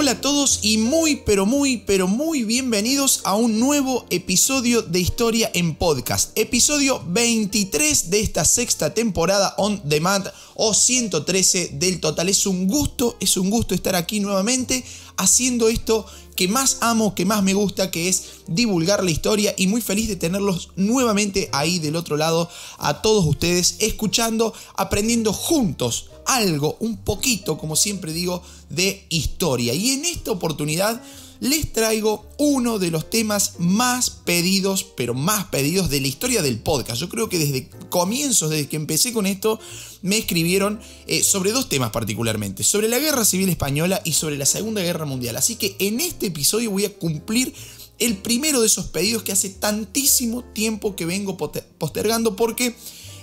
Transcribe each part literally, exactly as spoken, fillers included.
Hola a todos y muy pero muy pero muy bienvenidos a un nuevo episodio de Historia en Podcast, episodio veintitrés de esta sexta temporada On Demand o ciento trece del total. Es un gusto, es un gusto estar aquí nuevamente haciendo esto que más amo, que más me gusta, que es divulgar la historia, y muy feliz de tenerlos nuevamente ahí del otro lado, a todos ustedes, escuchando, aprendiendo juntos algo, un poquito, como siempre digo, de historia. Y en esta oportunidad les traigo uno de los temas más pedidos, pero más pedidos de la historia del podcast. Yo creo que desde comienzos, desde que empecé con esto, me escribieron eh, sobre dos temas particularmente, sobre la Guerra Civil Española y sobre la Segunda Guerra Mundial. Así que en este episodio voy a cumplir el primero de esos pedidos que hace tantísimo tiempo que vengo postergando, porque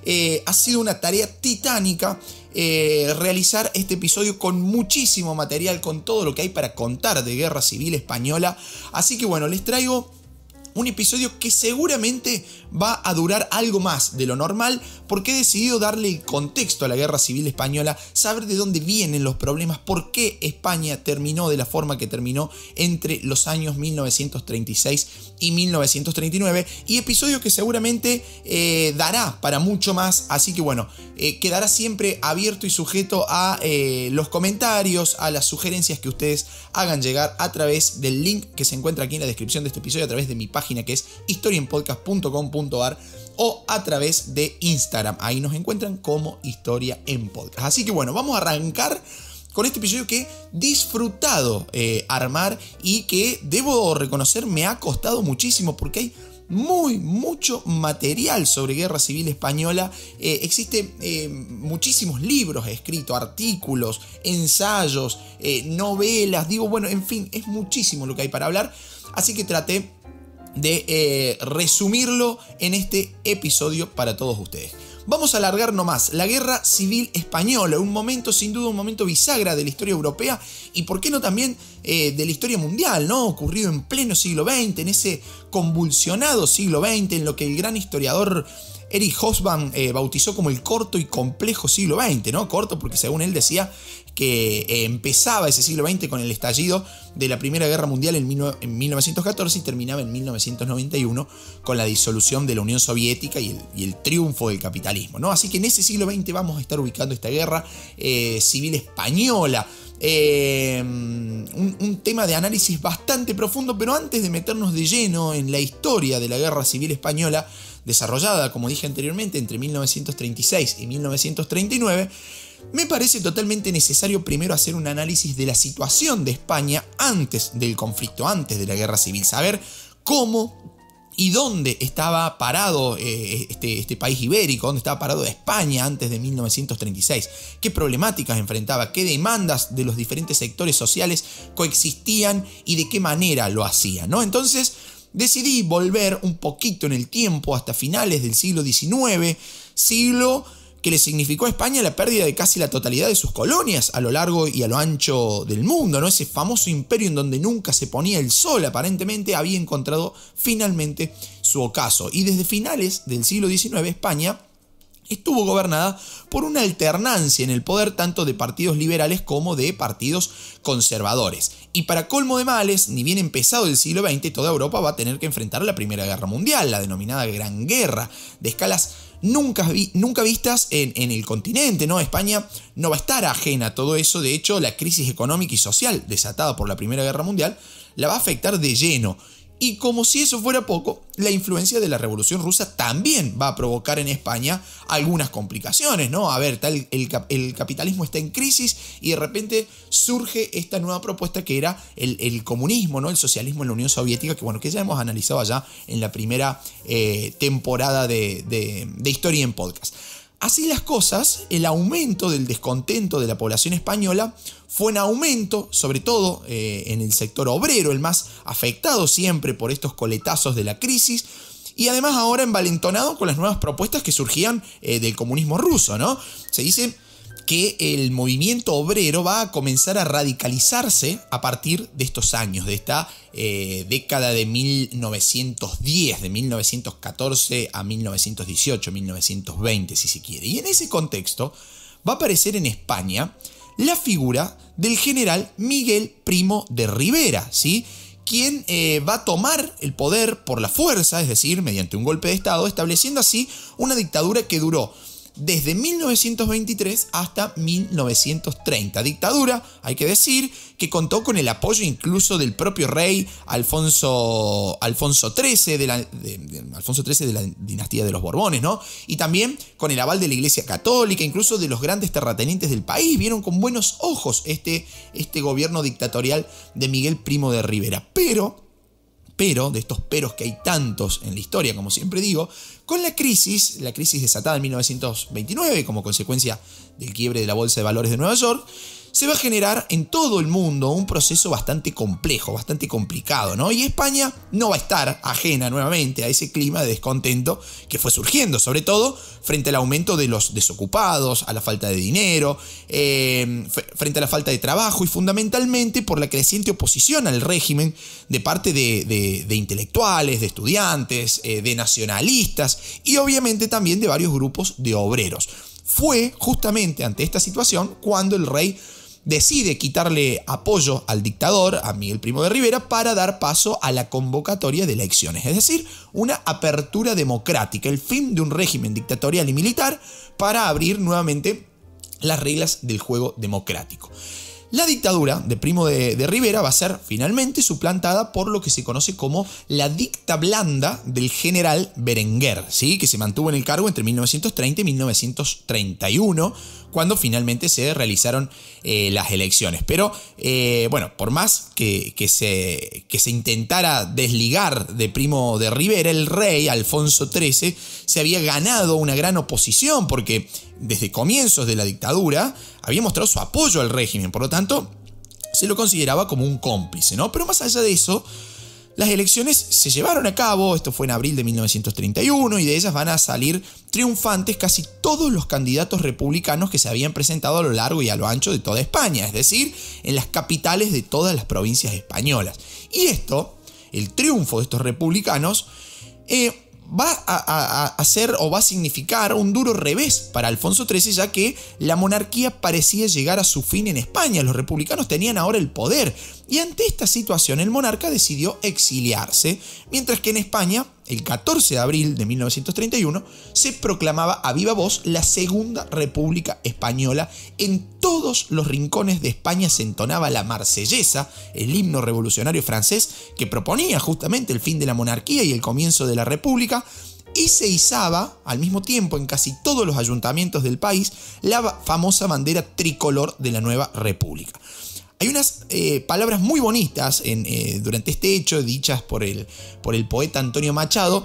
eh, ha sido una tarea titánica Eh, realizar este episodio con muchísimo material, con todo lo que hay para contar de Guerra Civil Española. Así que bueno, les traigo un episodio que seguramente va a durar algo más de lo normal, porque he decidido darle el contexto a la Guerra Civil Española, saber de dónde vienen los problemas, por qué España terminó de la forma que terminó entre los años mil novecientos treinta y seis y mil novecientos treinta y nueve, y episodio que seguramente eh, dará para mucho más. Así que bueno, Eh, quedará siempre abierto y sujeto a eh, los comentarios, a las sugerencias que ustedes hagan llegar a través del link que se encuentra aquí en la descripción de este episodio, a través de mi página, que es historia en podcast punto com punto a r, o a través de Instagram. Ahí nos encuentran como Historia en Podcast. Así que bueno, vamos a arrancar con este episodio que he disfrutado eh, armar y que debo reconocer me ha costado muchísimo, porque hay muy, mucho material sobre Guerra Civil Española. Eh, existen eh, muchísimos libros escritos, artículos, ensayos, eh, novelas, digo, bueno, en fin, es muchísimo lo que hay para hablar. Así que traté de eh, resumirlo en este episodio para todos ustedes. Vamos a alargar nomás. La Guerra Civil Española, un momento, sin duda, un momento bisagra de la historia europea y, por qué no, también eh, de la historia mundial, ¿no? Ocurrido en pleno siglo veinte, en ese convulsionado siglo veinte, en lo que el gran historiador Eric Hobsbawm eh, bautizó como el corto y complejo siglo veinte, ¿no? Corto porque, según él, decía que eh, empezaba ese siglo veinte con el estallido de la Primera Guerra Mundial en, en mil novecientos catorce y terminaba en mil novecientos noventa y uno con la disolución de la Unión Soviética y el, y el triunfo del capitalismo, ¿no? Así que en ese siglo veinte vamos a estar ubicando esta Guerra eh, Civil Española. Eh, un, un tema de análisis bastante profundo, pero antes de meternos de lleno en la historia de la Guerra Civil Española, desarrollada, como dije anteriormente, entre mil novecientos treinta y seis y mil novecientos treinta y nueve, me parece totalmente necesario primero hacer un análisis de la situación de España antes del conflicto, antes de la Guerra Civil, saber cómo y dónde estaba parado eh, este, este país ibérico, dónde estaba parado España antes de mil novecientos treinta y seis, qué problemáticas enfrentaba, qué demandas de los diferentes sectores sociales coexistían y de qué manera lo hacía, ¿no? Entonces decidí volver un poquito en el tiempo hasta finales del siglo diecinueve, siglo que le significó a España la pérdida de casi la totalidad de sus colonias a lo largo y a lo ancho del mundo, ¿no? Ese famoso imperio en donde nunca se ponía el sol, aparentemente, había encontrado finalmente su ocaso. Y desde finales del siglo diecinueve, España estuvo gobernada por una alternancia en el poder tanto de partidos liberales como de partidos conservadores. Y para colmo de males, ni bien empezado el siglo veinte, toda Europa va a tener que enfrentar la Primera Guerra Mundial, la denominada Gran Guerra, de escalas Nunca, vi, nunca vistas en, en el continente, ¿no? España no va a estar ajena a todo eso. De hecho, la crisis económica y social desatada por la Primera Guerra Mundial la va a afectar de lleno. Y como si eso fuera poco, la influencia de la Revolución Rusa también va a provocar en España algunas complicaciones, ¿no? A ver, tal, el, el capitalismo está en crisis y de repente surge esta nueva propuesta que era el, el comunismo, ¿no? El socialismo en la Unión Soviética, que bueno, que ya hemos analizado allá en la primera eh, temporada de, de, de Historia en Podcast. Así las cosas, el aumento del descontento de la población española fue en aumento, sobre todo eh, en el sector obrero, el más afectado siempre por estos coletazos de la crisis, y además ahora envalentonado con las nuevas propuestas que surgían eh, del comunismo ruso, ¿no? Se dice que el movimiento obrero va a comenzar a radicalizarse a partir de estos años, de esta eh, década de mil novecientos diez, de mil novecientos catorce a mil novecientos dieciocho, mil novecientos veinte si se quiere. Y en ese contexto va a aparecer en España la figura del general Miguel Primo de Rivera, ¿sí?, quien eh, va a tomar el poder por la fuerza, es decir, mediante un golpe de Estado, estableciendo así una dictadura que duró desde mil novecientos veintitrés hasta mil novecientos treinta. Dictadura, hay que decir, que contó con el apoyo incluso del propio rey Alfonso, Alfonso trece, de la, de, de, Alfonso trece de la dinastía de los Borbones, ¿no? Y también con el aval de la Iglesia Católica, incluso de los grandes terratenientes del país. Vieron con buenos ojos este, este gobierno dictatorial de Miguel Primo de Rivera. Pero... Pero, de estos peros que hay tantos en la historia, como siempre digo, con la crisis, la crisis desatada en mil novecientos veintinueve como consecuencia del quiebre de la Bolsa de Valores de Nueva York, se va a generar en todo el mundo un proceso bastante complejo, bastante complicado, ¿no? Y España no va a estar ajena nuevamente a ese clima de descontento que fue surgiendo, sobre todo frente al aumento de los desocupados, a la falta de dinero, eh, frente a la falta de trabajo y fundamentalmente por la creciente oposición al régimen de parte de, de, de intelectuales, de estudiantes, eh, de nacionalistas y obviamente también de varios grupos de obreros. Fue justamente ante esta situación cuando el rey decide quitarle apoyo al dictador, a Miguel Primo de Rivera, para dar paso a la convocatoria de elecciones. Es decir, una apertura democrática, el fin de un régimen dictatorial y militar para abrir nuevamente las reglas del juego democrático. La dictadura de Primo de, de Rivera va a ser finalmente suplantada por lo que se conoce como la dicta blanda del general Berenguer, ¿sí?, que se mantuvo en el cargo entre mil novecientos treinta y mil novecientos treinta y uno, cuando finalmente se realizaron eh, las elecciones. Pero, eh, bueno, por más que, que, se, que se intentara desligar de Primo de Rivera, el rey Alfonso trece se había ganado una gran oposición porque desde comienzos de la dictadura había mostrado su apoyo al régimen, por lo tanto se lo consideraba como un cómplice, ¿no? Pero más allá de eso, las elecciones se llevaron a cabo, esto fue en abril de mil novecientos treinta y uno, y de ellas van a salir triunfantes casi todos los candidatos republicanos que se habían presentado a lo largo y a lo ancho de toda España, es decir, en las capitales de todas las provincias españolas. Y esto, el triunfo de estos republicanos, eh, va a hacer o va a significar un duro revés para Alfonso trece, ya que la monarquía parecía llegar a su fin en España. Los republicanos tenían ahora el poder y ante esta situación el monarca decidió exiliarse, mientras que en España el catorce de abril de mil novecientos treinta y uno se proclamaba a viva voz la Segunda República Española. En todos los rincones de España se entonaba la Marsellesa, el himno revolucionario francés que proponía justamente el fin de la monarquía y el comienzo de la república, y se izaba al mismo tiempo en casi todos los ayuntamientos del país la famosa bandera tricolor de la nueva república. Hay unas eh, palabras muy bonitas en, eh, durante este hecho dichas por el, por el poeta Antonio Machado,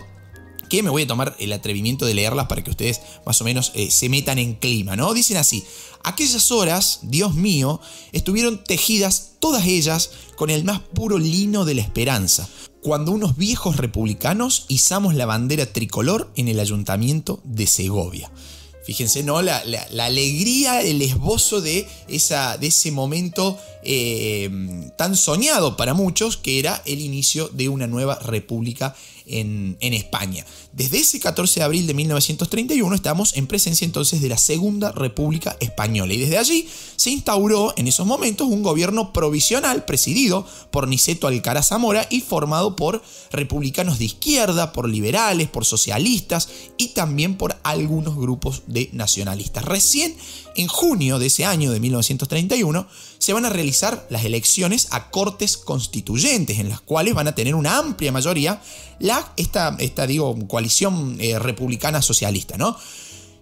que me voy a tomar el atrevimiento de leerlas para que ustedes más o menos eh, se metan en clima, ¿no? Dicen así: aquellas horas, Dios mío, estuvieron tejidas todas ellas con el más puro lino de la esperanza, cuando unos viejos republicanos izamos la bandera tricolor en el ayuntamiento de Segovia. Fíjense, ¿no?, la, la, la alegría, el esbozo de, esa, de ese momento eh, tan soñado para muchos, que era el inicio de una nueva república en, en España. Desde ese catorce de abril de mil novecientos treinta y uno estamos en presencia entonces de la Segunda República Española, y desde allí se instauró en esos momentos un gobierno provisional presidido por Niceto Alcalá-Zamora y formado por republicanos de izquierda, por liberales, por socialistas y también por algunos grupos de nacionalistas. Recién en junio de ese año de mil novecientos treinta y uno se van a realizar las elecciones a Cortes Constituyentes, en las cuales van a tener una amplia mayoría la, esta, esta digo, coalición eh, republicana socialista, ¿no?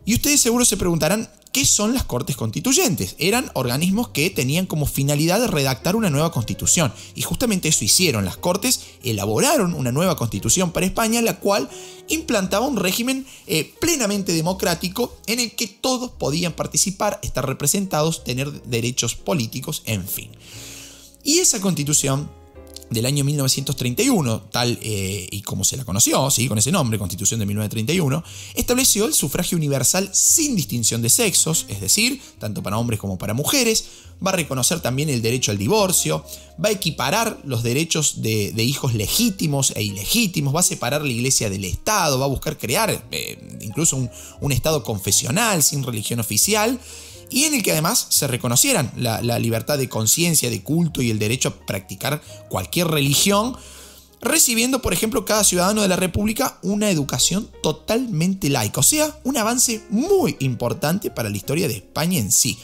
Y ustedes seguro se preguntarán, ¿qué son las Cortes Constituyentes? Eran organismos que tenían como finalidad redactar una nueva constitución, y justamente eso hicieron. Las Cortes elaboraron una nueva constitución para España, la cual implantaba un régimen eh, plenamente democrático en el que todos podían participar, estar representados, tener derechos políticos, en fin. Y esa constitución del año mil novecientos treinta y uno, tal eh, y como se la conoció, ¿sí?, con ese nombre, Constitución de mil novecientos treinta y uno, estableció el sufragio universal sin distinción de sexos, es decir, tanto para hombres como para mujeres. Va a reconocer también el derecho al divorcio, va a equiparar los derechos de, de hijos legítimos e ilegítimos, va a separar la iglesia del Estado, va a buscar crear eh, incluso un, un Estado confesional sin religión oficial, y en el que además se reconocieran la, la libertad de conciencia, de culto y el derecho a practicar cualquier religión, recibiendo, por ejemplo, cada ciudadano de la República una educación totalmente laica. O sea, un avance muy importante para la historia de España en sí.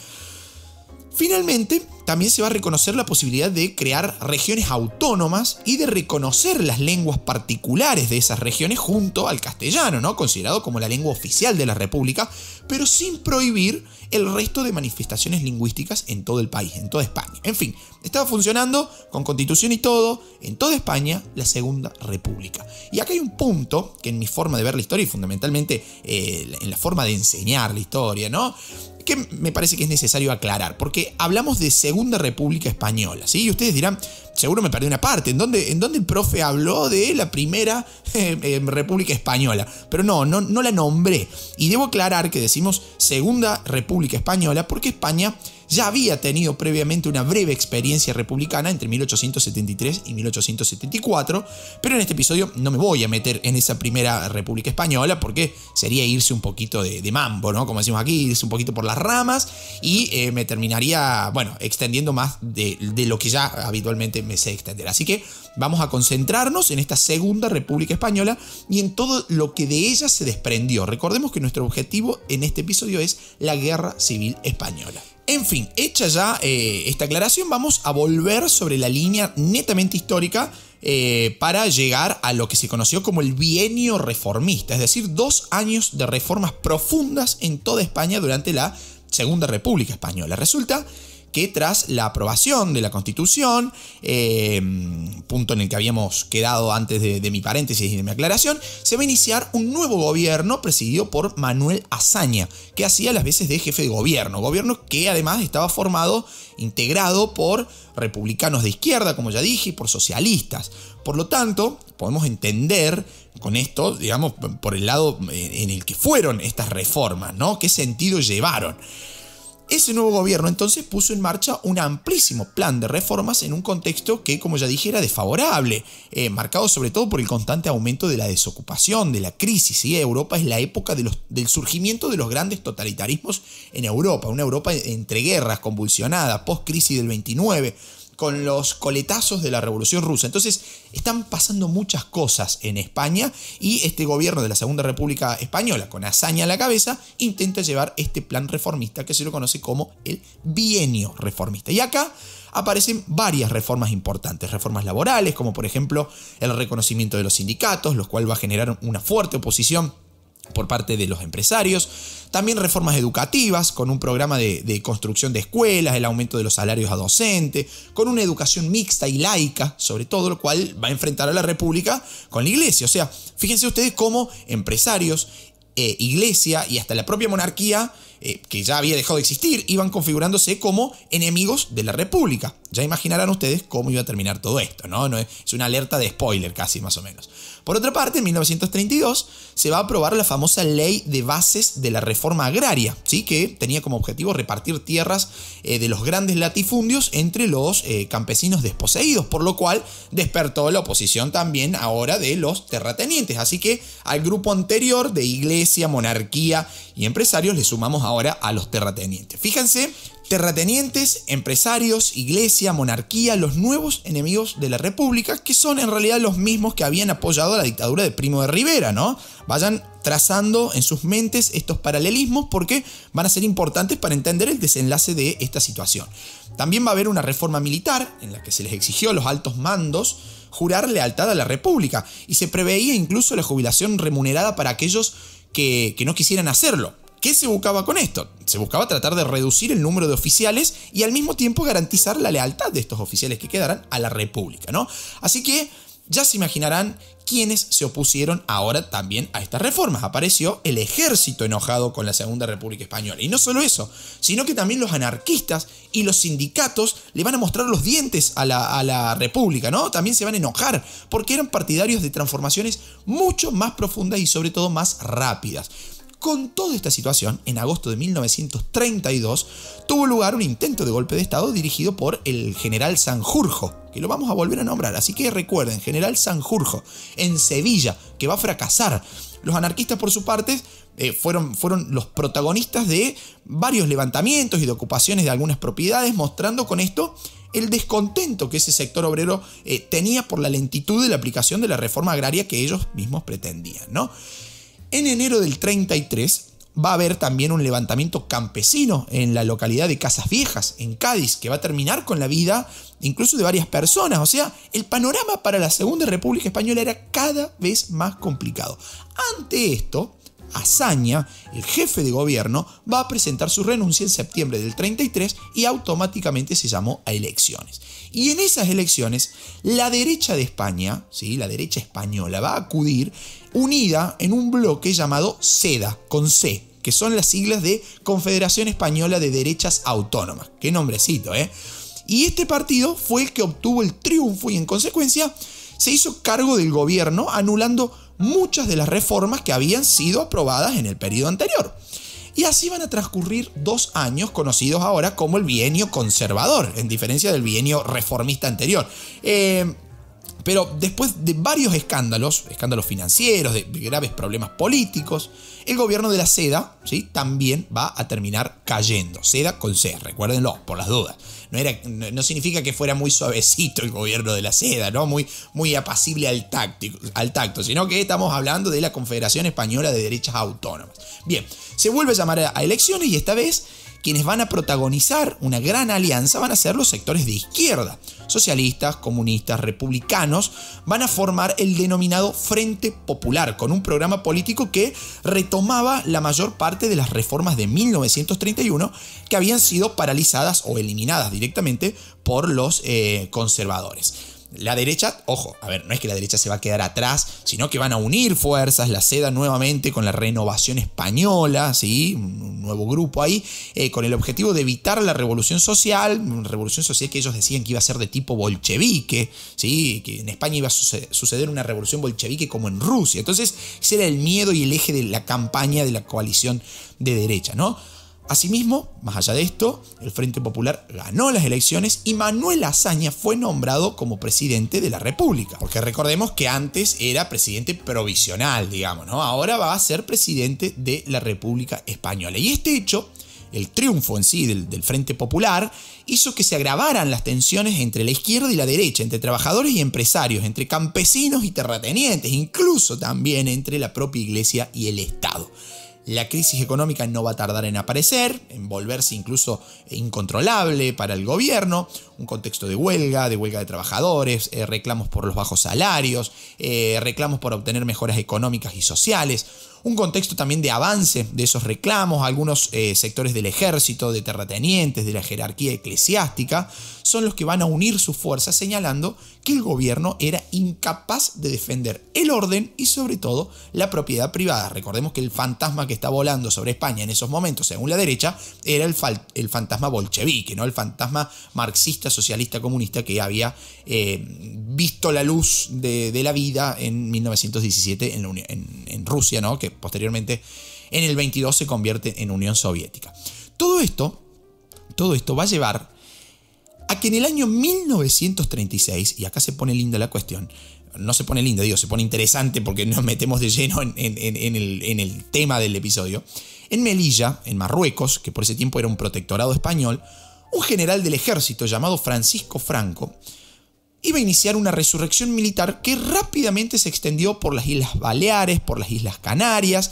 Finalmente, también se va a reconocer la posibilidad de crear regiones autónomas y de reconocer las lenguas particulares de esas regiones junto al castellano, ¿no? Considerado como la lengua oficial de la República, pero sin prohibir el resto de manifestaciones lingüísticas en todo el país, en toda España. En fin, estaba funcionando con constitución y todo, en toda España, la Segunda República. Y acá hay un punto que en mi forma de ver la historia y fundamentalmente eh, en la forma de enseñar la historia, ¿no?, que me parece que es necesario aclarar, porque hablamos de Segunda República Española, ¿sí? Y ustedes dirán, seguro me perdí una parte, ¿en dónde, en dónde el profe habló de la Primera eh, eh, República Española? Pero no, no, no la nombré. Y debo aclarar que decimos Segunda República Española porque España ya había tenido previamente una breve experiencia republicana entre mil ochocientos setenta y tres y mil ochocientos setenta y cuatro, pero en este episodio no me voy a meter en esa Primera República Española porque sería irse un poquito de, de mambo, ¿no? Como decimos aquí, irse un poquito por las ramas y eh, me terminaría, bueno, extendiendo más de, de lo que ya habitualmente me sé extender. Así que vamos a concentrarnos en esta Segunda República Española y en todo lo que de ella se desprendió. Recordemos que nuestro objetivo en este episodio es la Guerra Civil Española. En fin, hecha ya eh, esta aclaración, vamos a volver sobre la línea netamente histórica eh, para llegar a lo que se conoció como el bienio reformista, es decir, dos años de reformas profundas en toda España durante la Segunda República Española. Resulta que tras la aprobación de la Constitución, eh, punto en el que habíamos quedado antes de, de mi paréntesis y de mi aclaración, se va a iniciar un nuevo gobierno presidido por Manuel Azaña, que hacía las veces de jefe de gobierno, gobierno que además estaba formado, integrado por republicanos de izquierda, como ya dije, y por socialistas. Por lo tanto, podemos entender con esto, digamos, por el lado en el que fueron estas reformas, ¿no? ¿Qué sentido llevaron? Ese nuevo gobierno entonces puso en marcha un amplísimo plan de reformas en un contexto que, como ya dije, era desfavorable, eh, marcado sobre todo por el constante aumento de la desocupación, de la crisis, y ¿sí? Europa es la época de los, del surgimiento de los grandes totalitarismos en Europa, una Europa entre guerras, convulsionada, post-crisis del veintinueve, con los coletazos de la Revolución Rusa. Entonces, están pasando muchas cosas en España y este gobierno de la Segunda República Española, con Azaña a la cabeza, intenta llevar este plan reformista que se lo conoce como el bienio reformista. Y acá aparecen varias reformas importantes, reformas laborales, como por ejemplo el reconocimiento de los sindicatos, lo cual va a generar una fuerte oposición por parte de los empresarios. También reformas educativas, con un programa de, de construcción de escuelas, el aumento de los salarios a docentes, con una educación mixta y laica, sobre todo, lo cual va a enfrentar a la República con la Iglesia. O sea, fíjense ustedes cómo empresarios, eh, Iglesia y hasta la propia monarquía, eh, que ya había dejado de existir, iban configurándose como enemigos de la República. Ya imaginarán ustedes cómo iba a terminar todo esto, ¿no? No es, es una alerta de spoiler casi, más o menos. Por otra parte, en mil novecientos treinta y dos se va a aprobar la famosa Ley de Bases de la Reforma Agraria, ¿sí? Que tenía como objetivo repartir tierras eh, de los grandes latifundios entre los eh, campesinos desposeídos, por lo cual despertó la oposición también ahora de los terratenientes. Así que al grupo anterior de Iglesia, monarquía y empresarios le sumamos ahora a los terratenientes. Fíjense, terratenientes, empresarios, Iglesia, monarquía, los nuevos enemigos de la República, que son en realidad los mismos que habían apoyado a la dictadura de Primo de Rivera, ¿no? Vayan trazando en sus mentes estos paralelismos porque van a ser importantes para entender el desenlace de esta situación. También va a haber una reforma militar en la que se les exigió a los altos mandos jurar lealtad a la República y se preveía incluso la jubilación remunerada para aquellos que, que no quisieran hacerlo. ¿Qué se buscaba con esto? Se buscaba tratar de reducir el número de oficiales y al mismo tiempo garantizar la lealtad de estos oficiales que quedaran a la República, ¿no? Así que ya se imaginarán quiénes se opusieron ahora también a estas reformas. Apareció el ejército enojado con la Segunda República Española. Y no solo eso, sino que también los anarquistas y los sindicatos le van a mostrar los dientes a la, a la República, ¿no? También se van a enojar porque eran partidarios de transformaciones mucho más profundas y sobre todo más rápidas. Con toda esta situación, en agosto de mil novecientos treinta y dos tuvo lugar un intento de golpe de Estado dirigido por el general Sanjurjo, que lo vamos a volver a nombrar, así que recuerden, general Sanjurjo, en Sevilla, que va a fracasar. Los anarquistas, por su parte, eh, fueron, fueron los protagonistas de varios levantamientos y de ocupaciones de algunas propiedades, mostrando con esto el descontento que ese sector obrero eh, tenía por la lentitud de la aplicación de la reforma agraria que ellos mismos pretendían, ¿no? En enero del treinta y tres va a haber también un levantamiento campesino en la localidad de Casas Viejas, en Cádiz, que va a terminar con la vida incluso de varias personas. O sea, el panorama para la Segunda República Española era cada vez más complicado. Ante esto, Azaña, el jefe de gobierno, va a presentar su renuncia en septiembre del treinta y tres y automáticamente se llamó a elecciones. Y en esas elecciones, la derecha de España, ¿sí?, la derecha española, va a acudir unida en un bloque llamado CEDA, con C, que son las siglas de Confederación Española de Derechas Autónomas. ¡Qué nombrecito, eh! Y este partido fue el que obtuvo el triunfo y en consecuencia se hizo cargo del gobierno, anulando muchas de las reformas que habían sido aprobadas en el periodo anterior. Y así van a transcurrir dos años conocidos ahora como el bienio conservador, en diferencia del bienio reformista anterior. Eh, pero después de varios escándalos, escándalos financieros, de graves problemas políticos, el gobierno de la CEDA, ¿sí?, también va a terminar cayendo. CEDA con C, recuérdenlo, por las dudas. No, era, no significa que fuera muy suavecito el gobierno de la CEDA, ¿no? Muy, muy apacible al, táctico, al tacto, sino que estamos hablando de la Confederación Española de Derechas Autónomas. Bien, se vuelve a llamar a elecciones y esta vez quienes van a protagonizar una gran alianza van a ser los sectores de izquierda. Socialistas, comunistas, republicanos van a formar el denominado Frente Popular, con un programa político que retomaba la mayor parte de las reformas de mil novecientos treinta y uno que habían sido paralizadas o eliminadas directamente por los eh, conservadores. La derecha, ojo, a ver, no es que la derecha se va a quedar atrás, sino que van a unir fuerzas, la CEDA nuevamente con la Renovación Española, ¿sí?, un nuevo grupo ahí, eh, con el objetivo de evitar la revolución social, una revolución social que ellos decían que iba a ser de tipo bolchevique, ¿sí?, que en España iba a suceder una revolución bolchevique como en Rusia. Entonces, ese era el miedo y el eje de la campaña de la coalición de derecha, ¿no? Asimismo, más allá de esto, el Frente Popular ganó las elecciones y Manuel Azaña fue nombrado como presidente de la República. Porque recordemos que antes era presidente provisional, digamos, ¿no? Ahora va a ser presidente de la República Española. Y este hecho, el triunfo en sí del, del Frente Popular, hizo que se agravaran las tensiones entre la izquierda y la derecha, entre trabajadores y empresarios, entre campesinos y terratenientes, incluso también entre la propia Iglesia y el Estado. La crisis económica no va a tardar en aparecer, en volverse incluso incontrolable para el gobierno. Un contexto de huelga, de huelga de trabajadores, eh, reclamos por los bajos salarios, eh, reclamos por obtener mejoras económicas y sociales. Un contexto también de avance de esos reclamos. Algunos eh, sectores del ejército, de terratenientes, de la jerarquía eclesiástica, son los que van a unir sus fuerzas señalando que el gobierno era incapaz de defender el orden y sobre todo la propiedad privada. Recordemos que el fantasma que está volando sobre España en esos momentos, según la derecha, era el, el fantasma bolchevique, ¿no?, el fantasma marxista, socialista, comunista que había eh, visto la luz de, de la vida en mil novecientos diecisiete en, la Unión, en, en Rusia, ¿no?, que posteriormente en el veintidós se convierte en Unión Soviética. Todo esto, todo esto va a llevar a que en el año mil novecientos treinta y seis, y acá se pone linda la cuestión, no se pone linda, digo, se pone interesante porque nos metemos de lleno en, en, en, el, en el tema del episodio, en Melilla, en Marruecos, que por ese tiempo era un protectorado español, un general del ejército llamado Francisco Franco iba a iniciar una resurrección militar que rápidamente se extendió por las Islas Baleares, por las Islas Canarias,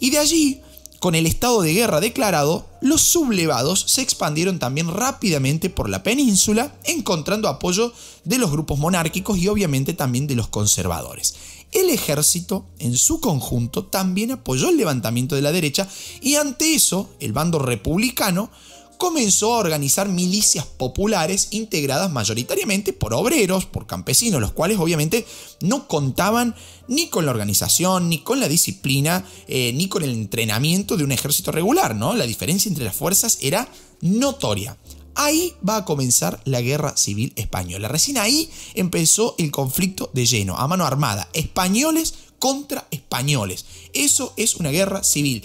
y de allí, con el estado de guerra declarado, los sublevados se expandieron también rápidamente por la península, encontrando apoyo de los grupos monárquicos y obviamente también de los conservadores. El ejército, en su conjunto, también apoyó el levantamiento de la derecha y ante eso, el bando republicano comenzó a organizar milicias populares integradas mayoritariamente por obreros, por campesinos, los cuales obviamente no contaban ni con la organización, ni con la disciplina, eh, ni con el entrenamiento de un ejército regular, ¿no? La diferencia entre las fuerzas era notoria. Ahí va a comenzar la Guerra Civil Española. Recién ahí empezó el conflicto de lleno, a mano armada, españoles contra españoles. Eso es una guerra civil.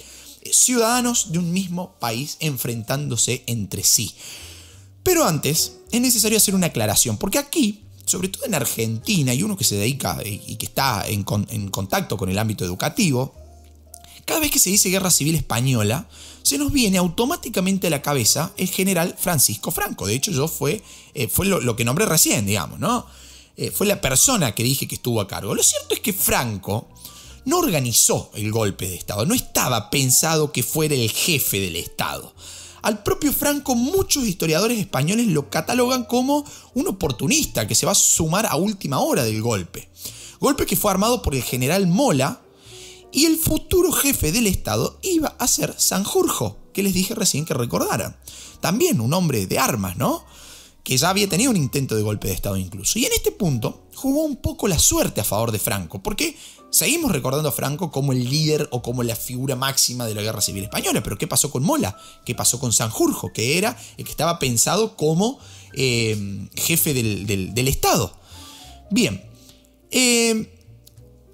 Ciudadanos de un mismo país enfrentándose entre sí. Pero antes es necesario hacer una aclaración, porque aquí, sobre todo en Argentina, y uno que se dedica y que está en, con, en contacto con el ámbito educativo, Cada vez que se dice Guerra Civil Española, se nos viene automáticamente a la cabeza el general Francisco Franco. De hecho, yo fue, eh, fue lo, lo que nombré recién, digamos, ¿no? Eh, fue la persona que dije que estuvo a cargo. Lo cierto es que Franco no organizó el golpe de Estado, no estaba pensado que fuera el jefe del Estado. Al propio Franco muchos historiadores españoles lo catalogan como un oportunista que se va a sumar a última hora del golpe. Golpe que fue armado por el general Mola, y el futuro jefe del Estado iba a ser Sanjurjo, que les dije recién que recordaran. También un hombre de armas, ¿no? Que ya había tenido un intento de golpe de Estado incluso. Y en este punto jugó un poco la suerte a favor de Franco, porque seguimos recordando a Franco como el líder o como la figura máxima de la Guerra Civil Española. Pero ¿qué pasó con Mola? ¿Qué pasó con Sanjurjo? Que era el que estaba pensado como eh, jefe del, del, del Estado. Bien. Eh...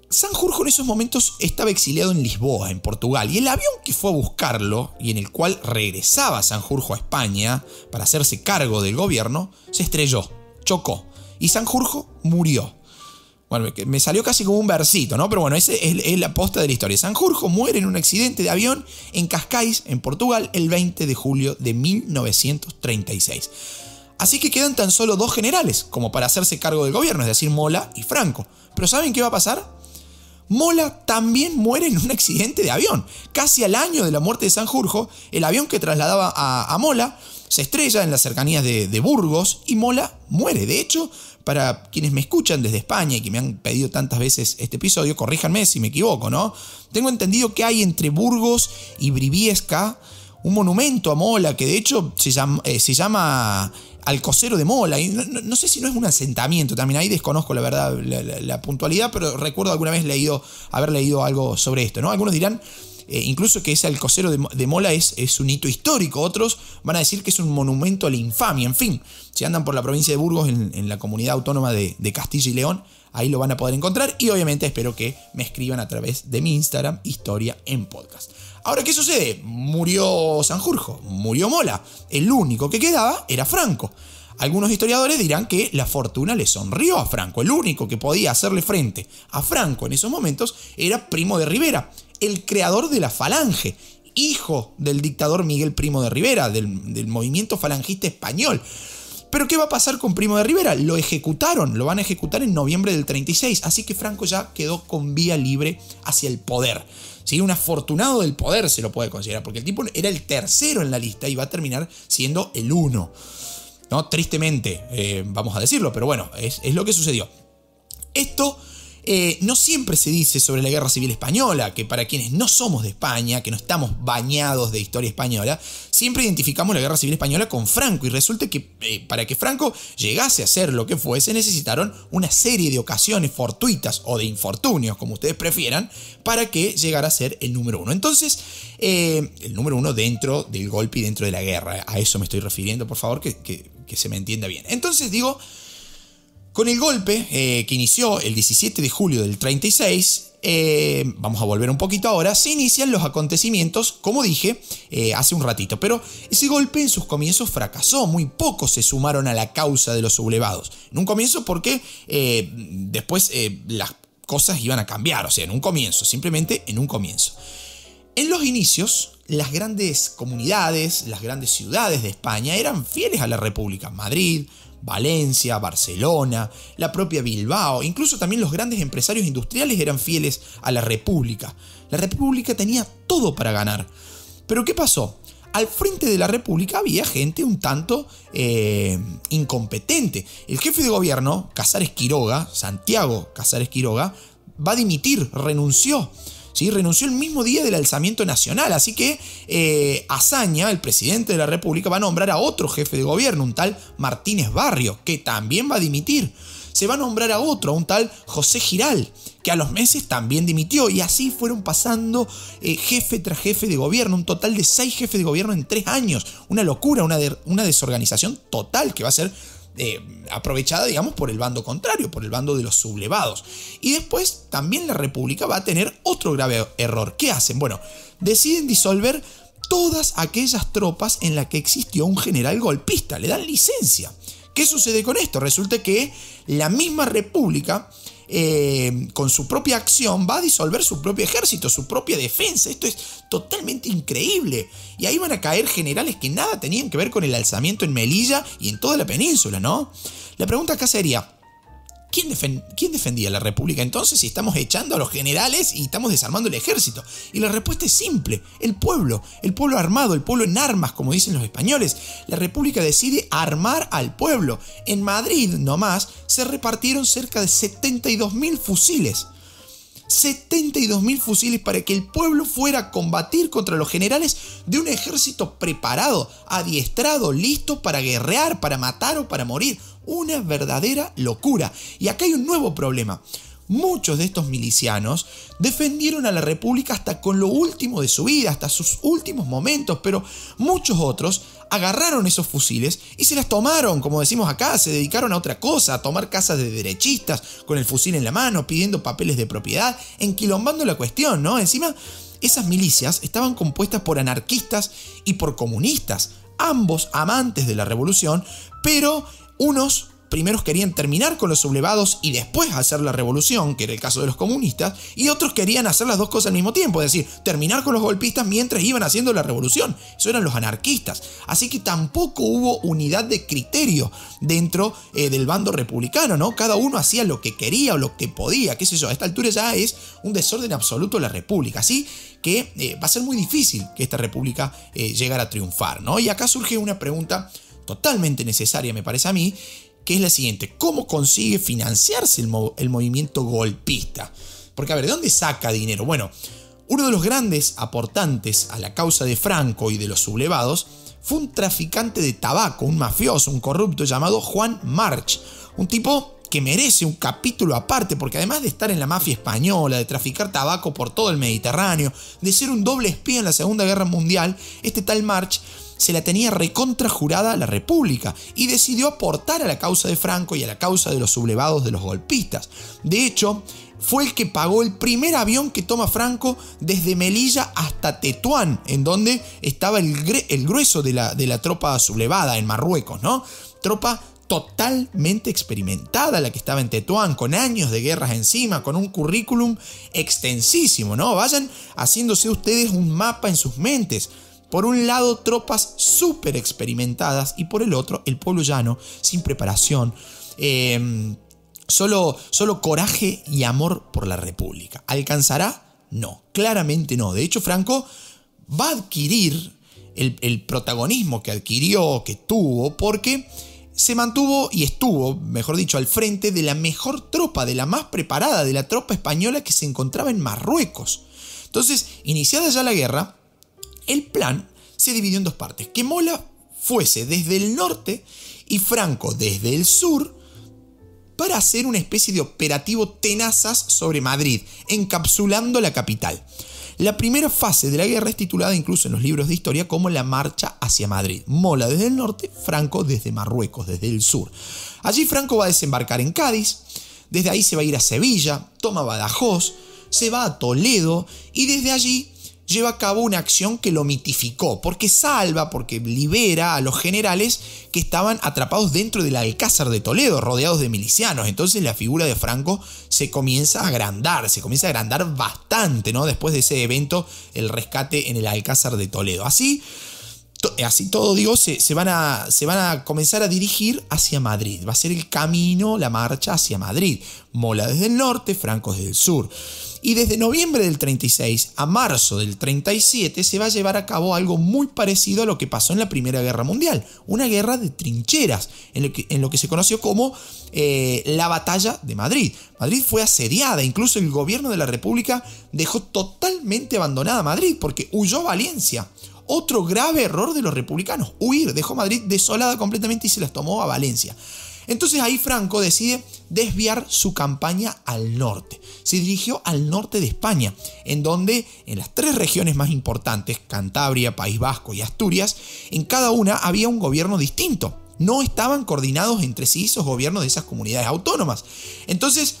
Sanjurjo en esos momentos estaba exiliado en Lisboa, en Portugal, y el avión que fue a buscarlo, y en el cual regresaba Sanjurjo a España para hacerse cargo del gobierno, se estrelló, chocó, y Sanjurjo murió. Bueno, me salió casi como un versito, ¿no? Pero bueno, esa es, es la posta de la historia. Sanjurjo muere en un accidente de avión en Cascais, en Portugal, el veinte de julio de mil novecientos treinta y seis. Así que quedan tan solo dos generales como para hacerse cargo del gobierno, es decir, Mola y Franco. Pero ¿saben qué va a pasar? Mola también muere en un accidente de avión. Casi al año de la muerte de Sanjurjo, el avión que trasladaba a, a Mola se estrella en las cercanías de, de Burgos y Mola muere. De hecho, para quienes me escuchan desde España y que me han pedido tantas veces este episodio, corríjanme si me equivoco, ¿no? Tengo entendido que hay entre Burgos y Briviesca un monumento a Mola que de hecho se llama... Eh, se llama Alcocero de Mola, y no, no, no sé si no es un asentamiento, también ahí desconozco la verdad la, la, la puntualidad, pero recuerdo alguna vez leído, haber leído algo sobre esto, ¿no? Algunos dirán eh, incluso que ese Alcocero de, de Mola es, es un hito histórico, otros van a decir que es un monumento a la infamia, en fin, si andan por la provincia de Burgos, en, en la comunidad autónoma de, de Castilla y León, ahí lo van a poder encontrar, y obviamente espero que me escriban a través de mi Instagram, Historia en Podcast. Ahora, ¿qué sucede? Murió Sanjurjo, murió Mola. El único que quedaba era Franco. Algunos historiadores dirán que la fortuna le sonrió a Franco. El único que podía hacerle frente a Franco en esos momentos era Primo de Rivera, el creador de la Falange, hijo del dictador Miguel Primo de Rivera, del, del movimiento falangista español. ¿Pero qué va a pasar con Primo de Rivera? Lo ejecutaron, lo van a ejecutar en noviembre del treinta y seis, así que Franco ya quedó con vía libre hacia el poder. ¿Sí? Un afortunado del poder se lo puede considerar, porque el tipo era el tercero en la lista y va a terminar siendo el uno. ¿No? Tristemente, eh, vamos a decirlo, pero bueno, es, es lo que sucedió. Esto... Eh, no siempre se dice sobre la Guerra Civil Española, que para quienes no somos de España, que no estamos bañados de historia española, siempre identificamos la Guerra Civil Española con Franco, y resulta que eh, para que Franco llegase a ser lo que fue, se necesitaron una serie de ocasiones fortuitas o de infortunios, como ustedes prefieran, para que llegara a ser el número uno. Entonces, eh, el número uno dentro del golpe y dentro de la guerra, a eso me estoy refiriendo, por favor, que, que, que se me entienda bien. Entonces digo... Con el golpe eh, que inició el diecisiete de julio del treinta y seis, eh, vamos a volver un poquito ahora, se inician los acontecimientos, como dije, eh, hace un ratito. Pero ese golpe en sus comienzos fracasó, muy pocos se sumaron a la causa de los sublevados. En un comienzo porque eh, después eh, las cosas iban a cambiar, o sea, en un comienzo, simplemente en un comienzo. En los inicios... Las grandes comunidades, las grandes ciudades de España eran fieles a la República. Madrid, Valencia, Barcelona, la propia Bilbao, incluso también los grandes empresarios industriales eran fieles a la República. La República tenía todo para ganar. Pero ¿qué pasó? Al frente de la República había gente un tanto eh, incompetente. El jefe de gobierno, Casares Quiroga, Santiago Casares Quiroga, va a dimitir, renunció. ¿Sí? Renunció el mismo día del alzamiento nacional, así que eh, Azaña, el presidente de la República, va a nombrar a otro jefe de gobierno, un tal Martínez Barrio, que también va a dimitir. Se va a nombrar a otro, a un tal José Giral, que a los meses también dimitió, y así fueron pasando eh, jefe tras jefe de gobierno, un total de seis jefes de gobierno en tres años. Una locura, una, de, una desorganización total que va a ser... Eh, aprovechada, digamos, por el bando contrario, por el bando de los sublevados. Y después también la República va a tener otro grave error. ¿Qué hacen? Bueno, deciden disolver todas aquellas tropas en las que existió un general golpista. Le dan licencia. ¿Qué sucede con esto? Resulta que la misma República eh, con su propia acción va a disolver su propio ejército, su propia defensa. Esto es totalmente increíble. Y ahí van a caer generales que nada tenían que ver con el alzamiento en Melilla y en toda la península, ¿no? La pregunta acá sería: ¿Quién, defend- ¿Quién defendía la República entonces si estamos echando a los generales y estamos desarmando el ejército? Y la respuesta es simple: el pueblo, el pueblo armado, el pueblo en armas, como dicen los españoles. La República decide armar al pueblo. En Madrid nomás se repartieron cerca de setenta y dos mil fusiles. setenta y dos mil fusiles para que el pueblo fuera a combatir contra los generales de un ejército preparado, adiestrado, listo para guerrear, para matar o para morir. Una verdadera locura. Y acá hay un nuevo problema. Muchos de estos milicianos defendieron a la República hasta con lo último de su vida, hasta sus últimos momentos, pero muchos otros agarraron esos fusiles y se las tomaron, como decimos acá, se dedicaron a otra cosa, a tomar casas de derechistas con el fusil en la mano, pidiendo papeles de propiedad, enquilombando la cuestión, ¿no? Encima, esas milicias estaban compuestas por anarquistas y por comunistas, ambos amantes de la revolución, pero unos primeros querían terminar con los sublevados y después hacer la revolución, que era el caso de los comunistas, y otros querían hacer las dos cosas al mismo tiempo, es decir, terminar con los golpistas mientras iban haciendo la revolución. Eso eran los anarquistas. Así que tampoco hubo unidad de criterio dentro eh, del bando republicano, ¿no? Cada uno hacía lo que quería o lo que podía, qué sé yo. A esta altura ya es un desorden absoluto la República, así que eh, va a ser muy difícil que esta República eh, llegara a triunfar, ¿no? Y acá surge una pregunta totalmente necesaria, me parece a mí, que es la siguiente: ¿cómo consigue financiarse el, mo el movimiento golpista? Porque, a ver, ¿de dónde saca dinero? Bueno, uno de los grandes aportantes a la causa de Franco y de los sublevados fue un traficante de tabaco, un mafioso, un corrupto llamado Juan March, un tipo que merece un capítulo aparte, porque además de estar en la mafia española, de traficar tabaco por todo el Mediterráneo, de ser un doble espía en la Segunda Guerra Mundial, este tal March se la tenía recontrajurada a la República y decidió aportar a la causa de Franco y a la causa de los sublevados, de los golpistas. De hecho, fue el que pagó el primer avión que toma Franco desde Melilla hasta Tetuán, en donde estaba el, el grueso de la, de la tropa sublevada en Marruecos, ¿no? Tropa totalmente experimentada la que estaba en Tetuán, con años de guerras encima, con un currículum extensísimo, ¿no? Vayan haciéndose ustedes un mapa en sus mentes. Por un lado, tropas súper experimentadas, y por el otro, el pueblo llano, sin preparación, eh, solo, solo coraje y amor por la República. ¿Alcanzará? No, claramente no. De hecho, Franco va a adquirir el, el protagonismo que adquirió, que tuvo, porque se mantuvo y estuvo, mejor dicho, al frente de la mejor tropa, de la más preparada, de la tropa española que se encontraba en Marruecos. Entonces, iniciada ya la guerra, el plan se dividió en dos partes: que Mola fuese desde el norte y Franco desde el sur, para hacer una especie de operativo tenazas sobre Madrid, encapsulando la capital. La primera fase de la guerra es titulada incluso en los libros de historia como la marcha hacia Madrid. Mola desde el norte, Franco desde Marruecos, desde el sur. Allí Franco va a desembarcar en Cádiz, desde ahí se va a ir a Sevilla, toma Badajoz, se va a Toledo y desde allí lleva a cabo una acción que lo mitificó, porque salva, porque libera a los generales que estaban atrapados dentro del Alcázar de Toledo, rodeados de milicianos. Entonces la figura de Franco se comienza a agrandar, se comienza a agrandar bastante, ¿no? Después de ese evento, el rescate en el Alcázar de Toledo. Así, to- así todo, digo, se, se, van a, se van a comenzar a dirigir hacia Madrid. Va a ser el camino, la marcha hacia Madrid. Mola desde el norte, Franco desde el sur. Y desde noviembre del treinta y seis a marzo del treinta y siete se va a llevar a cabo algo muy parecido a lo que pasó en la Primera Guerra Mundial. Una guerra de trincheras, en lo que, en lo que se conoció como eh, la Batalla de Madrid. Madrid fue asediada, incluso el gobierno de la República dejó totalmente abandonada Madrid porque huyó Valencia. Otro grave error de los republicanos, huir, dejó Madrid desolada completamente y se las tomó a Valencia. Entonces ahí Franco decide desviar su campaña al norte. Se dirigió al norte de España, en donde en las tres regiones más importantes, Cantabria, País Vasco y Asturias, en cada una había un gobierno distinto. No estaban coordinados entre sí esos gobiernos de esas comunidades autónomas. Entonces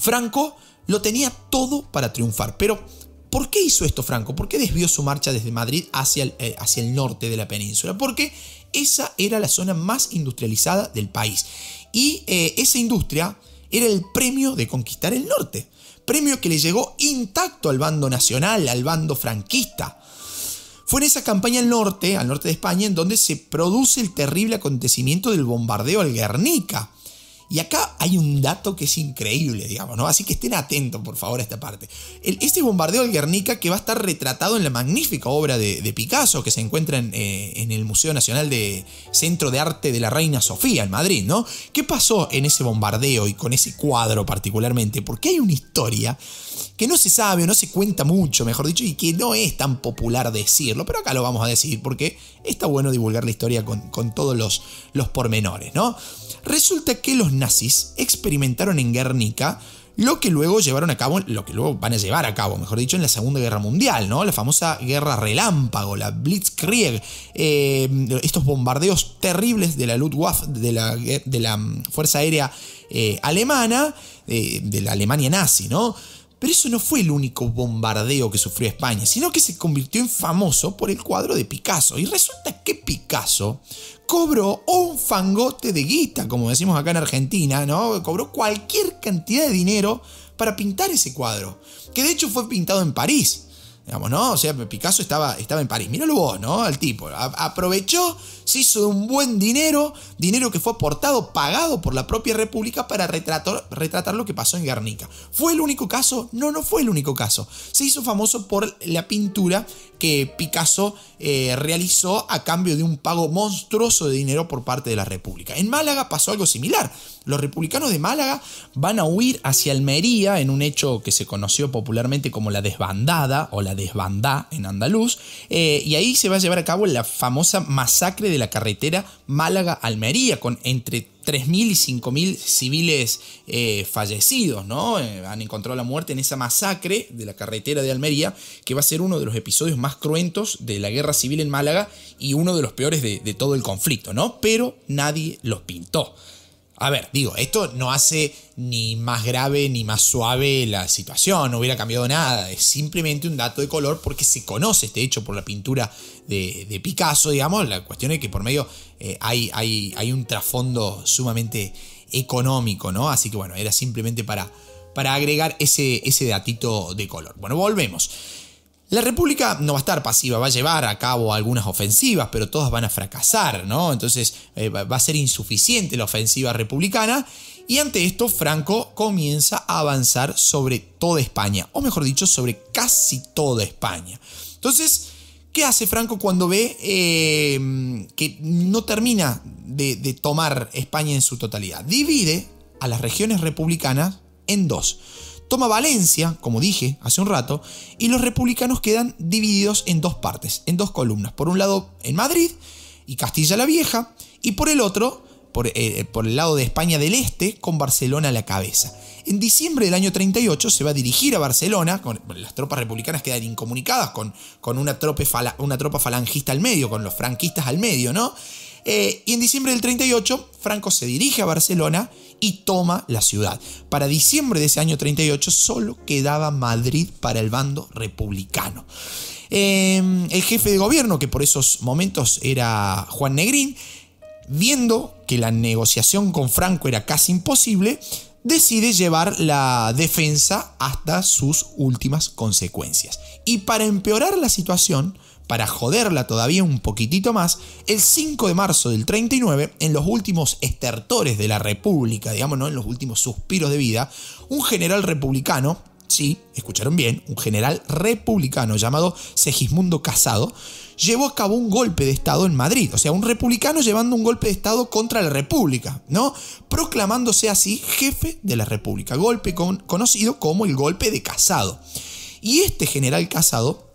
Franco lo tenía todo para triunfar, pero ¿por qué hizo esto Franco? ¿Por qué desvió su marcha desde Madrid hacia el, eh, hacia el norte de la península? Porque esa era la zona más industrializada del país. Y eh, esa industria era el premio de conquistar el norte, premio que le llegó intacto al bando nacional, al bando franquista. Fue en esa campaña al norte, al norte de España, en donde se produce el terrible acontecimiento del bombardeo al Guernica. Y acá hay un dato que es increíble, digamos, ¿no? Así que estén atentos, por favor, a esta parte. El, este bombardeo al Guernica, que va a estar retratado en la magnífica obra de, de Picasso, que se encuentra en, eh, en el Museo Nacional de Centro de Arte de la Reina Sofía, en Madrid, ¿no? ¿Qué pasó en ese bombardeo y con ese cuadro particularmente? Porque hay una historia que no se sabe o no se cuenta mucho, mejor dicho, y que no es tan popular decirlo, pero acá lo vamos a decir porque está bueno divulgar la historia con, con todos los, los pormenores, ¿no? Resulta que los nazis experimentaron en Guernica lo que luego llevaron a cabo, lo que luego van a llevar a cabo, mejor dicho, en la Segunda Guerra Mundial, ¿no? La famosa guerra relámpago, la Blitzkrieg, eh, estos bombardeos terribles de la Luftwaffe, de la, de la Fuerza Aérea eh, Alemana, eh, de la Alemania nazi, ¿no? Pero eso no fue el único bombardeo que sufrió España, sino que se convirtió en famoso por el cuadro de Picasso. Y resulta que Picasso cobró un fangote de guita, como decimos acá en Argentina, ¿no? Cobró cualquier cantidad de dinero para pintar ese cuadro, que de hecho fue pintado en París, digamos, ¿no? O sea, Picasso estaba, estaba en París. Míralo vos, ¿no? El tipo a, aprovechó, se hizo de un buen dinero, dinero que fue aportado, pagado por la propia República para retratar, retratar lo que pasó en Guernica. ¿Fue el único caso? No, no fue el único caso. Se hizo famoso por la pintura que Picasso eh, realizó a cambio de un pago monstruoso de dinero por parte de la República. En Málaga pasó algo similar. Los republicanos de Málaga van a huir hacia Almería en un hecho que se conoció popularmente como la desbandada o la desbandá en andaluz, eh, y ahí se va a llevar a cabo la famosa masacre de la carretera Málaga-Almería, con entre tres mil y cinco mil civiles eh, fallecidos, ¿no? Eh, han encontrado la muerte en esa masacre de la carretera de Almería, que va a ser uno de los episodios más cruentos de la guerra civil en Málaga y uno de los peores de, de todo el conflicto, ¿no? Pero nadie los pintó. A ver, digo, esto no hace ni más grave ni más suave la situación, no hubiera cambiado nada, es simplemente un dato de color porque se conoce este hecho por la pintura de, de Picasso, digamos. La cuestión es que por medio eh, hay, hay, hay un trasfondo sumamente económico, ¿no? Así que bueno, era simplemente para, para agregar ese, ese datito de color. Bueno, volvemos. La República no va a estar pasiva, va a llevar a cabo algunas ofensivas, pero todas van a fracasar, ¿no? Entonces eh, va a ser insuficiente la ofensiva republicana y ante esto Franco comienza a avanzar sobre toda España, o mejor dicho, sobre casi toda España. Entonces, ¿qué hace Franco cuando ve eh, que no termina de, de tomar España en su totalidad? Divide a las regiones republicanas en dos. Toma Valencia, como dije hace un rato, y los republicanos quedan divididos en dos partes, en dos columnas. Por un lado en Madrid y Castilla la Vieja, y por el otro, por, eh, por el lado de España del Este, con Barcelona a la cabeza. En diciembre del año treinta y ocho se va a dirigir a Barcelona, con, las tropas republicanas quedan incomunicadas con, con una, tropa fala, una tropa falangista al medio, con los franquistas al medio, ¿no? Eh, y en diciembre del treinta y ocho, Franco se dirige a Barcelona y toma la ciudad. Para diciembre de ese año treinta y ocho solo quedaba Madrid para el bando republicano. Eh, el jefe de gobierno, que por esos momentos era Juan Negrín, viendo que la negociación con Franco era casi imposible, decide llevar la defensa hasta sus últimas consecuencias. Y para empeorar la situación, para joderla todavía un poquitito más, el cinco de marzo del treinta y nueve, en los últimos estertores de la República, digamos, ¿no?, en los últimos suspiros de vida, un general republicano, sí, escucharon bien, un general republicano llamado Segismundo Casado, llevó a cabo un golpe de Estado en Madrid. O sea, un republicano llevando un golpe de Estado contra la República, ¿no? Proclamándose así jefe de la República, golpe con, conocido como el golpe de Casado. Y este general Casado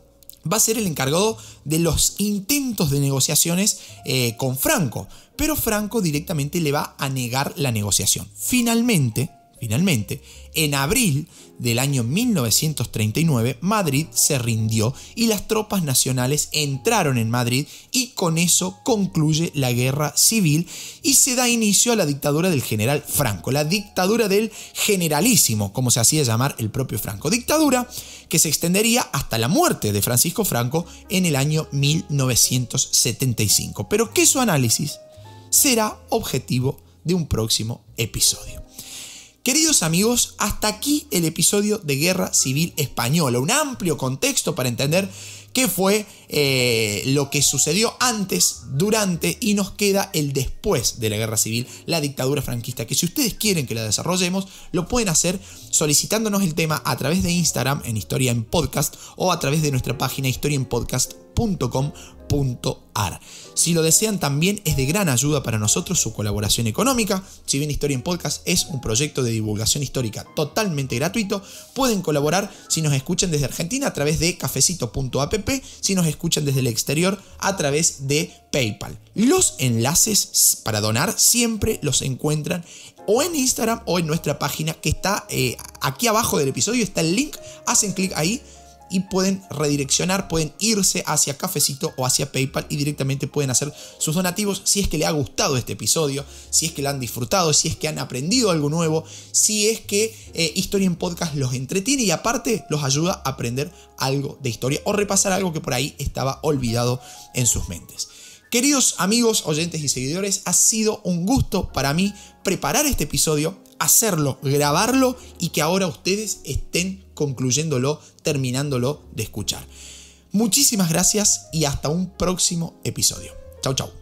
va a ser el encargado de los intentos de negociaciones eh, con Franco, pero Franco directamente le va a negar la negociación. Finalmente, finalmente, en abril del año mil novecientos treinta y nueve, Madrid se rindió y las tropas nacionales entraron en Madrid, y con eso concluye la guerra civil y se da inicio a la dictadura del general Franco, la dictadura del generalísimo, como se hacía llamar el propio Franco. Dictadura que se extendería hasta la muerte de Francisco Franco en el año mil novecientos setenta y cinco, pero que su análisis será objetivo de un próximo episodio. Queridos amigos, hasta aquí el episodio de Guerra Civil Española, un amplio contexto para entender qué fue eh, lo que sucedió antes, durante y nos queda el después de la Guerra Civil, la dictadura franquista, que si ustedes quieren que la desarrollemos, lo pueden hacer solicitándonos el tema a través de Instagram en Historia en Podcast o a través de nuestra página historia en podcast punto com punto ar. Si lo desean, también es de gran ayuda para nosotros su colaboración económica. Si bien Historia en Podcast es un proyecto de divulgación histórica totalmente gratuito, pueden colaborar si nos escuchan desde Argentina a través de cafecito punto app, si nos escuchan desde el exterior a través de PayPal. Los enlaces para donar siempre los encuentran o en Instagram o en nuestra página que está eh, aquí abajo del episodio, está el link, hacen clic ahí y pueden redireccionar, pueden irse hacia Cafecito o hacia PayPal y directamente pueden hacer sus donativos si es que le ha gustado este episodio, si es que lo han disfrutado, si es que han aprendido algo nuevo, si es que eh, Historia en Podcast los entretiene y aparte los ayuda a aprender algo de historia o repasar algo que por ahí estaba olvidado en sus mentes. Queridos amigos, oyentes y seguidores, ha sido un gusto para mí preparar este episodio, hacerlo, grabarlo y que ahora ustedes estén concluyéndolo, terminándolo de escuchar. Muchísimas gracias y hasta un próximo episodio. Chau, chau.